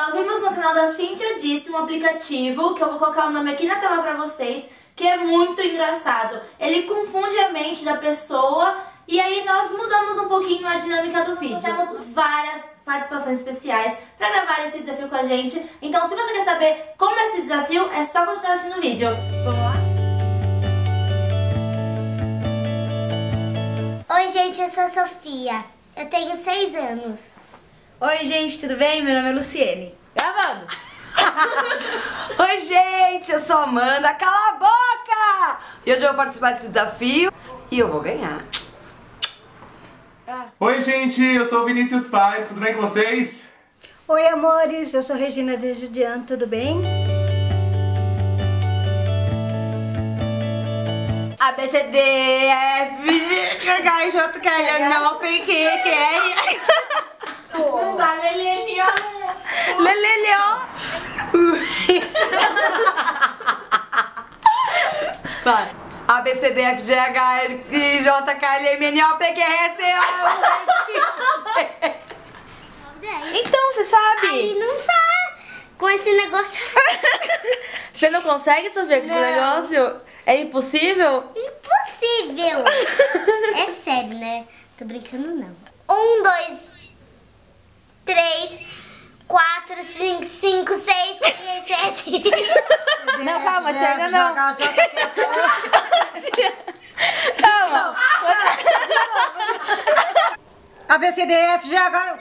Nós vimos no canal da Cintia Disse um aplicativo, que eu vou colocar o nome aqui na tela pra vocês, que é muito engraçado. Ele confunde a mente da pessoa e aí nós mudamos um pouquinho a dinâmica do vídeo. Temos várias participações especiais pra gravar esse desafio com a gente. Então, se você quer saber como é esse desafio, é só continuar assistindo o vídeo. Vamos lá? Oi, gente, eu sou a Sofia. Eu tenho 6 anos. Oi, gente, tudo bem? Meu nome é Luciene. Gravando! Oi, gente, eu sou a Amanda. Cala a boca! E hoje eu vou participar desse desafio e eu vou ganhar. Oi, gente, eu sou o Vinícius Paz. Tudo bem com vocês? Oi, amores, eu sou Regina de Judian. Tudo bem? A, B, C, D, E, F, G, H, J, K, L, N, O, P, Q, Q, R. Não dá, leleleó. Vai. A, B, C, D, F, G, H, I, J, K, L, M, N, O, P, Q, R, C, O, S, X, Z. Então, você sabe? Aí não sabe. Com esse negócio. Você não consegue saber com esse negócio? É impossível? Impossível! É sério, né? Tô brincando, não. 1, 2, 3, 4, 5, 6, 7. Não, calma, Tiago, não. Calma. A, B, C, D, F, G, H.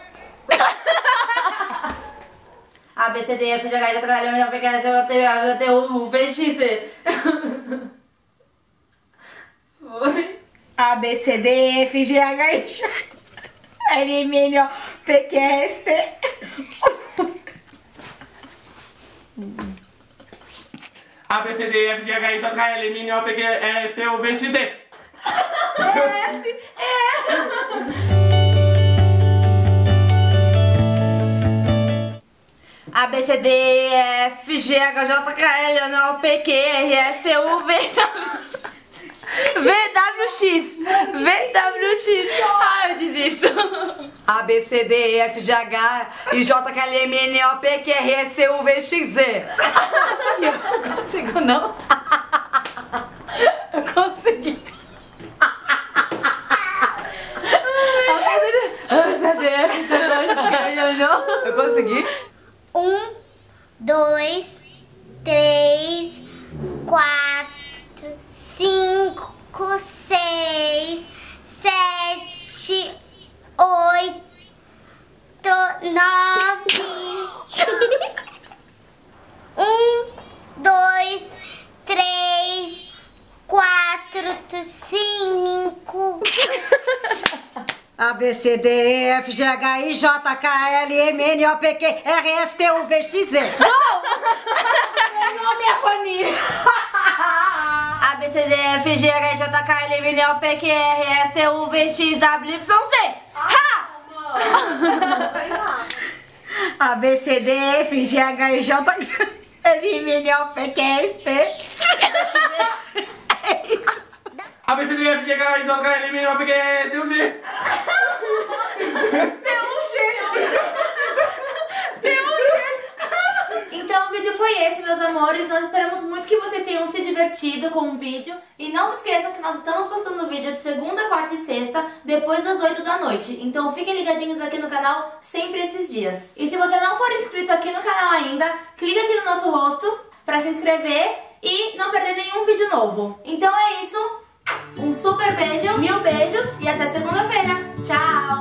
A, B, C, D, F, G, H, eu trabalho melhor pegar essa, eu tenho um VXC. Oi? A, B, C, D, E, F, G, H, I, J, L, M, N, O, P, Q, R, S, T. A, B, C, D, E, F, G, H, I, J, K, L, M, N, O, P, Q, R, S, T, U, V, X, D. A, B, C, D, E, F, G, H, J, K, L, N, O, P, Q, R, S, T, U, V. VWX. Ai, eu desisto. A, B, C, D, E, F, G, H, I, J, K, L, M, N, O, P, Q, R, S, T, U, V, X, Z. Eu não consigo, não. Eu consegui. Eu consegui. 1, 2, 3, 4, 5, 6, 7, 8, 9. 1, 2, 3, 4, 5. A, B, C, D, E, F, G, H, I, J, K, L, M, N, O, P, Q, R, S, T, U, V, X, Z. Meu nome é família. A, B, C, D, F, G, H, I, J, K, L, M, N, O, P, Q, R, S, T, U, V, X, W, Y, Z. A, B, C, D, F, G, H, I, J, L, M, N, O, P, Q, R, S, T. A, B, C, D, F, G, H, I, J, K, L, M, N, O, P, Q, R, S, T, U, V, X, Z. Então o vídeo foi esse, meus amores. Nós esperamos muito que vocês tenham se divertido com o vídeo. E não se esqueçam que nós estamos postando o vídeo de segunda, quarta e sexta, depois das 8 da noite. Então fiquem ligadinhos aqui no canal sempre esses dias. E se você não for inscrito aqui no canal ainda, clica aqui no nosso rosto pra se inscrever e não perder nenhum vídeo novo. Então é isso. Um super beijo, 1000 beijos e até segunda-feira. Tchau!